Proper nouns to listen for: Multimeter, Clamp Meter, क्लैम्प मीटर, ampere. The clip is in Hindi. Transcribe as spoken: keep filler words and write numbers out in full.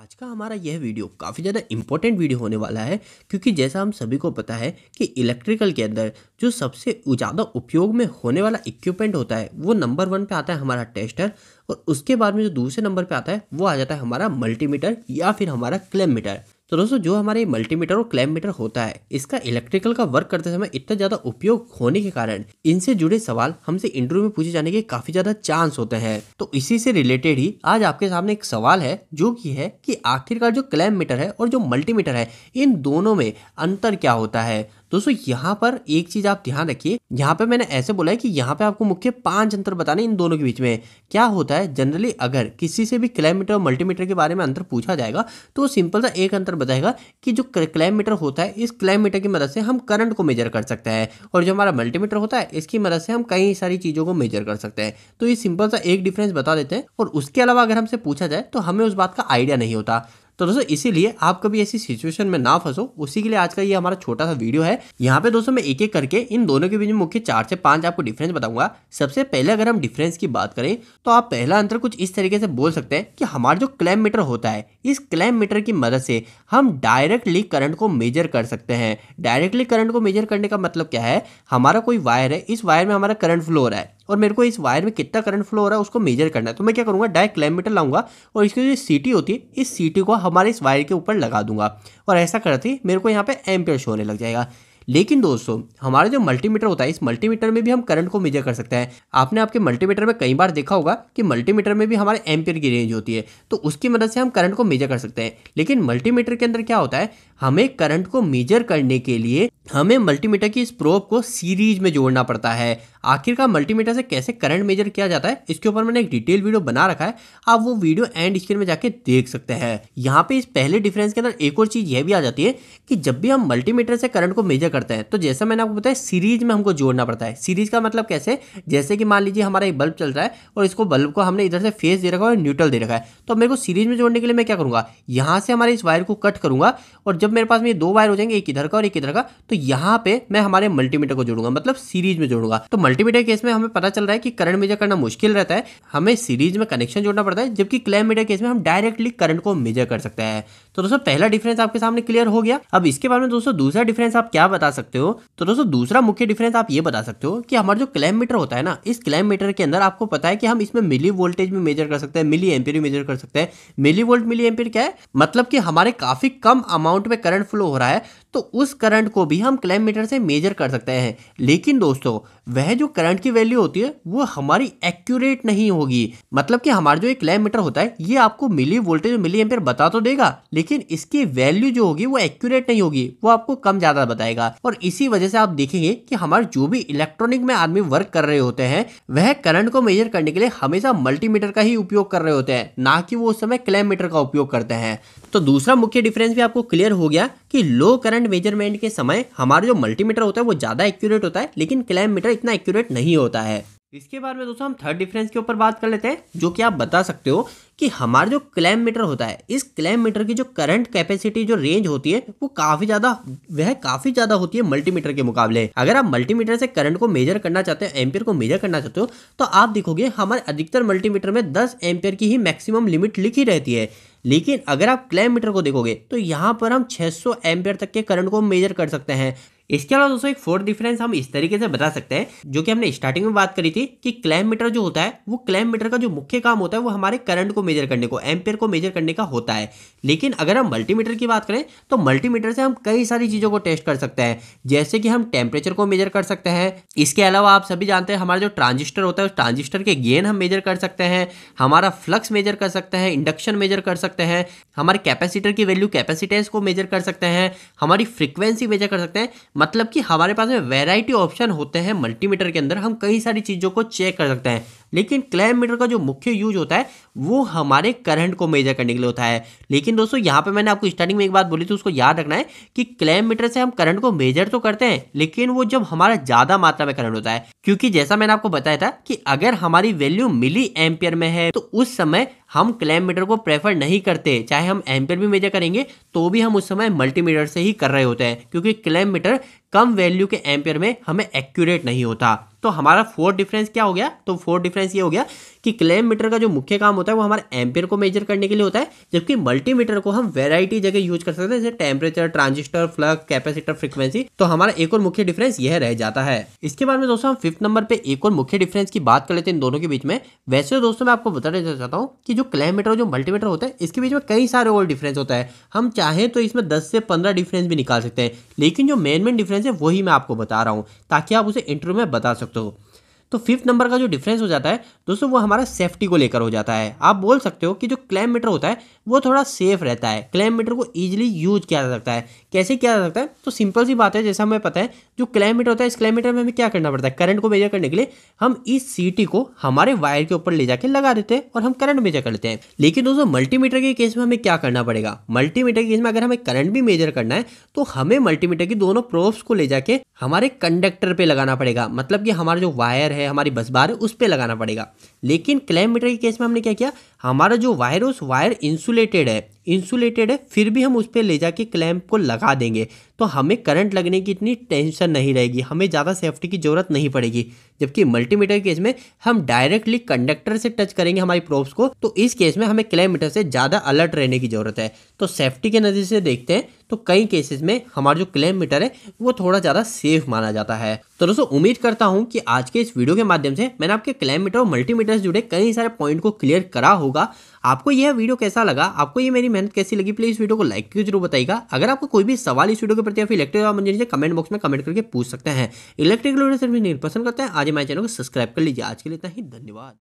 आज का हमारा यह वीडियो काफ़ी ज़्यादा इम्पोर्टेंट वीडियो होने वाला है, क्योंकि जैसा हम सभी को पता है कि इलेक्ट्रिकल के अंदर जो सबसे ज़्यादा उपयोग में होने वाला इक्विपमेंट होता है वो नंबर वन पे आता है हमारा टेस्टर, और उसके बाद में जो दूसरे नंबर पे आता है वो आ जाता है हमारा मल्टीमीटर या फिर हमारा क्लैम्प मीटर। तो दोस्तों जो हमारे मल्टीमीटर और क्लैम्प मीटर होता है, इसका इलेक्ट्रिकल का वर्क करते समय इतना ज़्यादा उपयोग होने के कारण इनसे जुड़े सवाल हमसे इंटरव्यू में पूछे जाने के काफ़ी ज़्यादा चांस होते हैं। तो इसी से रिलेटेड ही आज आपके सामने एक सवाल है, जो कि है कि आखिरकार जो क्लैम्प मीटर है और जो मल्टीमीटर है, इन दोनों में अंतर क्या होता है। दोस्तों यहाँ पर एक चीज़ आप ध्यान रखिए, यहाँ पे मैंने ऐसे बोला है कि यहाँ पे आपको मुख्य पांच अंतर बताने इन दोनों के बीच में। क्या होता है जनरली अगर किसी से भी क्लैम्प मीटर और मल्टीमीटर के बारे में अंतर पूछा जाएगा तो वो सिंपल सा एक अंतर बताएगा कि जो क्लैम्प मीटर होता है, इस क्लैम्प मीटर की मदद से हम करंट को मेजर कर सकते हैं, और जो हमारा मल्टीमीटर होता है इसकी मदद से हम कई सारी चीज़ों को मेजर कर सकते हैं। तो ये सिंपल सा एक डिफरेंस बता देते हैं, और उसके अलावा अगर हमसे पूछा जाए तो हमें उस बात का आइडिया नहीं होता। तो दोस्तों इसीलिए आप कभी ऐसी सिचुएशन में ना फंसो, उसी के लिए आज का ये हमारा छोटा सा वीडियो है। यहाँ पे दोस्तों मैं एक एक करके इन दोनों के बीच में मुख्य चार से पांच आपको डिफरेंस बताऊंगा। सबसे पहले अगर हम डिफरेंस की बात करें तो आप पहला अंतर कुछ इस तरीके से बोल सकते हैं कि हमारा जो क्लैम्प मीटर होता है, इस क्लैम्प मीटर की मदद से हम डायरेक्टली करंट को मेजर कर सकते हैं। डायरेक्टली करंट को मेजर करने का मतलब क्या है, हमारा कोई वायर है, इस वायर में हमारा करंट फ्लो हो रहा है और मेरे को इस वायर में कितना करंट फ्लो हो रहा है उसको मेजर करना है, तो मैं क्या करूँगा, डायरेक्ट क्लैम्प मीटर लाऊंगा और इसकी जो सीटी होती है इस सीटी को हमारे इस वायर के ऊपर लगा दूंगा, और ऐसा करते ही मेरे को यहाँ पे एम्पियर शो होने लग जाएगा। लेकिन दोस्तों हमारा जो मल्टीमीटर होता है, इस मल्टीमीटर में भी हम करंट को मेजर कर सकते हैं। आपने आपके मल्टीमीटर में कई बार देखा होगा कि मल्टीमीटर में भी हमारे एम्पियर की रेंज होती है, तो उसकी मदद से हम करंट को मेजर कर सकते हैं। लेकिन मल्टीमीटर के अंदर क्या होता है, हमें करंट को मेजर करने के लिए हमें मल्टीमीटर की इस प्रोब को सीरीज में जोड़ना पड़ता है। आखिरकार मल्टीमीटर से कैसे करंट मेजर किया जाता है, इसके ऊपर मैंने एक डिटेल वीडियो बना रखा है, आप वो वीडियो एंड स्क्रीन में जाके देख सकते हैं। यहाँ पे इस पहले डिफरेंस के अंदर एक और चीज़ यह भी आ जाती है कि जब भी हम मल्टीमीटर से करंट को मेजर करते हैं तो जैसा मैंने आपको बताया सीरीज में हमको जोड़ना पड़ता है। सीरीज का मतलब कैसे, जैसे कि मान लीजिए हमारा एक बल्ब चल रहा है और इसको बल्ब को हमने इधर से फेस दे रखा है और न्यूट्रल दे रखा है, तो मेरे को सीरीज में जोड़ने के लिए मैं क्या करूँगा, यहाँ से हमारे इस वायर को कट करूँगा, और जब मेरे पास में दो वायर हो जाएंगे, एक इधर का और एक इधर का, तो यहाँ पे मैं हमारे मल्टीमीटर को जोड़ूंगा, मतलब सीरीज में जोड़ूंगा। तो मल्टीमीटर केस में हमें पता चल रहा है कि करंट मेजर करना मुश्किल रहता है, हमें सीरीज में कनेक्शन जोड़ना पड़ता है, जबकि क्लैम्प मीटर केस में हम डायरेक्टली करंट को मेजर कर सकते हैं। तो दोस्तों पहला डिफरेंस आपके सामने क्लियर हो गया। अब इसके बाद में दोस्तों दूसरा डिफरेंस आप क्या बता सकते हो, तो दोस्तों दूसरा मुख्य डिफरेंस आप ये बता सकते हो कि हमारा जो क्लैम्प मीटर होता है ना, इस क्लैम्प मीटर के अंदर आपको पता है कि हम इसमें मिली वोल्टेज भी मेजर कर सकते हैं, मिली एम्पियर भी मेजर कर सकते हैं। मिली वोल्ट मिली एम्पियर क्या है, मतलब कि हमारे काफी कम अमाउंट में करंट फ्लो हो रहा है तो उस करंट को भी हम क्लैम्प मीटर से मेजर कर सकते हैं। लेकिन दोस्तों वह जो करंट की वैल्यू होती है वो हमारी एक्यूरेट नहीं होगी, मतलब कि हमारा जो एक क्लैम्प मीटर होता है ये आपको मिली वोल्टेज और मिली एम्पियर बता तो देगा, लेकिन इसकी वैल्यू जो होगी वो एक्यूरेट नहीं होगी, वो आपको कम ज्यादा बताएगा। और इसी वजह से आप देखेंगे कि हमारे जो भी इलेक्ट्रॉनिक में आदमी वर्क कर रहे होते हैं वह करंट को मेजर करने के लिए हमेशा मल्टीमीटर का ही उपयोग कर रहे होते हैं, ना कि वो उस समय क्लैम्प मीटर का उपयोग करते हैं। तो दूसरा मुख्य डिफरेंस भी आपको क्लियर हो गया कि लो करंट मेजरमेंट के समय हमारा जो मल्टीमीटर होता है वो ज़्यादा एक्यूरेट होता है, लेकिन क्लैम्प मीटर इतना एक्यूरेट नहीं होता है। इसके बाद में दोस्तों हम थर्ड डिफरेंस के ऊपर बात कर लेते हैं, जो कि आप बता सकते हो कि हमारा जो क्लैम्प मीटर होता है, इस क्लैम्प मीटर की जो करंट कैपेसिटी जो रेंज होती है वो काफ़ी ज़्यादा वह काफ़ी ज़्यादा होती है मल्टीमीटर के मुकाबले। अगर आप मल्टीमीटर से करंट को मेजर करना चाहते हो, एम्पियर को मेजर करना चाहते हो, तो आप देखोगे हमारे अधिकतर मल्टीमीटर में दस एम्पियर की ही मैक्सिमम लिमिट लिखी रहती है। लेकिन अगर आप क्लैम्प मीटर को देखोगे तो यहाँ पर हम छः सौ एम्पियर तक के करंट को मेजर कर सकते हैं। इसके अलावा दोस्तों एक फोर्थ डिफरेंस हम इस तरीके से बता सकते हैं, जो कि हमने स्टार्टिंग में बात करी थी कि क्लैम्प मीटर जो होता है वो क्लैम्प मीटर का जो मुख्य काम होता है वो हमारे करंट को मेजर करने को, एम्पियर को मेजर करने का होता है। लेकिन अगर हम मल्टीमीटर की बात करें तो मल्टीमीटर से हम कई सारी चीज़ों को टेस्ट कर सकते हैं, जैसे कि हम टेम्परेचर को मेजर कर सकते हैं। इसके अलावा आप सभी जानते हैं हमारा जो ट्रांजिस्टर होता है उस ट्रांजिस्टर के गेन हम मेजर कर सकते हैं, हमारा फ्लक्स मेजर कर सकते हैं, इंडक्शन मेजर कर सकते हैं, हमारे कैपेसिटर की वैल्यू कैपेसिटेंस को मेजर कर सकते हैं, हमारी फ्रिक्वेंसी मेजर कर सकते हैं। मतलब कि हमारे पास में वैरायटी ऑप्शन होते हैं मल्टीमीटर के अंदर, हम कई सारी चीज़ों को चेक कर सकते हैं। लेकिन क्लैम्प मीटर का जो मुख्य यूज होता है वो हमारे करंट को मेजर करने के लिए होता है। लेकिन दोस्तों यहाँ पे मैंने आपको स्टार्टिंग में एक बात बोली थी, उसको याद रखना है कि क्लैम्प मीटर से हम करंट को मेजर तो करते हैं, लेकिन वो जब हमारा ज़्यादा मात्रा में करंट होता है, क्योंकि जैसा मैंने आपको बताया था कि अगर हमारी वैल्यू मिली एम्पियर में है तो उस समय हम क्लैम्प मीटर को प्रेफर नहीं करते, चाहे हम एम्पियर भी मेजर करेंगे तो भी हम उस समय मल्टीमीटर से ही कर रहे होते हैं, क्योंकि क्लैम्प मीटर कम वैल्यू के एम्पियर में हमें एक्यूरेट नहीं होता। तो हमारा फोर्थ डिफरेंस क्या हो गया, तो फोर्थ डिफरेंस ये हो गया कि क्लैम्प मीटर का जो मुख्य काम होता है वो हमारे एम्पियर को मेजर करने के लिए होता है, जबकि मल्टीमीटर को हम वैरायटी जगह यूज कर सकते हैं, जैसे temperature, transistor, flux, capacitor, frequency. तो हमारा एक और मुख्य डिफरेंस यह रह जाता है। इसके बाद में दोस्तों हम फिफ्थ नंबर पे एक और मुख्य डिफरेंस की बात कर लेते हैं इन दोनों के बीच में। वैसे दोस्तों मैं आपको बताना चाहता हूँ कि जो क्लैम्प मीटर और जो मल्टीमीटर होता है इसके बीच में कई सारे और डिफरेंस होता है। हम चाहें तो इसमें दस से पंद्रह डिफरेंस भी निकाल सकते हैं, लेकिन जो मेन मेन डिफरेंस है वही मैं आपको बता रहा हूँ ताकि आप उसे इंटरव्यू में बता सकते हो। तो फिफ्थ नंबर का जो डिफरेंस हो जाता है दोस्तों वो हमारा सेफ्टी को लेकर हो जाता है। आप बोल सकते हो कि जो क्लैम्प मीटर होता है वो थोड़ा सेफ रहता है, क्लैम्प मीटर को इजीली यूज किया जा सकता है। कैसे किया जा सकता है? तो सिंपल सी बात है, जैसा हमें पता है जो क्लैम्प मीटर होता है इस क्लैम्प मीटर में हमें क्या करना पड़ता है, करंट को मेजर करने के लिए हम इस सीटी को हमारे वायर के ऊपर ले जाकर लगा देते हैं और हम करंट मेजर कर लेते हैं। लेकिन दोस्तों मल्टीमीटर के केस में हमें क्या करना पड़ेगा, मल्टीमीटर के केस में अगर हमें करंट भी मेजर करना है तो हमें मल्टीमीटर की दोनों प्रोब्स को ले जाके हमारे कंडक्टर पे लगाना पड़ेगा, मतलब कि हमारा जो वायर है, हमारी बस बार है, उस पे लगाना पड़ेगा। लेकिन क्लैम्प मीटर के केस में हमने क्या किया, हमारा जो वायर है उस वायर इंसुलेटेड है इंसुलेटेड है फिर भी हम उस पर ले जाके क्लैम्प को लगा देंगे तो हमें करंट लगने की इतनी टेंशन नहीं रहेगी, हमें ज़्यादा सेफ्टी की ज़रूरत नहीं पड़ेगी। जबकि मल्टीमीटर के केस में हम डायरेक्टली कंडक्टर से टच करेंगे हमारी प्रोब्स को, तो इस केस में हमें क्लैम्प मीटर से ज़्यादा अलर्ट रहने की ज़रूरत है। तो सेफ्टी के नज़र से देखते हैं तो कई केसेस में हमारा जो क्लैम्प मीटर है वो थोड़ा ज़्यादा सेफ माना जाता है। तो दोस्तों उम्मीद करता हूँ कि आज के इस वीडियो के माध्यम से मैंने आपके क्लैम्प मीटर और मल्टीमीटर से जुड़े कई सारे पॉइंट को क्लियर करा होगा। आपको यह वीडियो कैसा लगा, आपको ये मेरी मेहनत कैसी लगी, प्लीज वीडियो को लाइक करके जरूर बताइएगा। अगर आपको कोई भी सवाल इस वीडियो के प्रति या फिर इलेक्ट्रिक इंजीनियरिंग से कमेंट बॉक्स में कमेंट करके पूछ सकते हैं। इलेक्ट्रिकल इंजीनियरिंग पसंद करते हैं आज हमारे चैनल को सब्सक्राइब कर लीजिए। आज के लिए इतना ही, धन्यवाद।